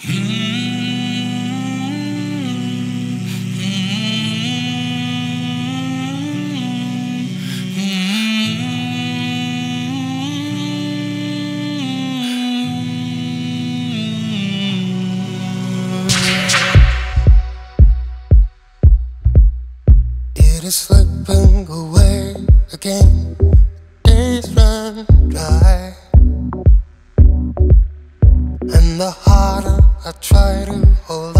Did it slip and go away again? Days run dry, and the harder I try to hold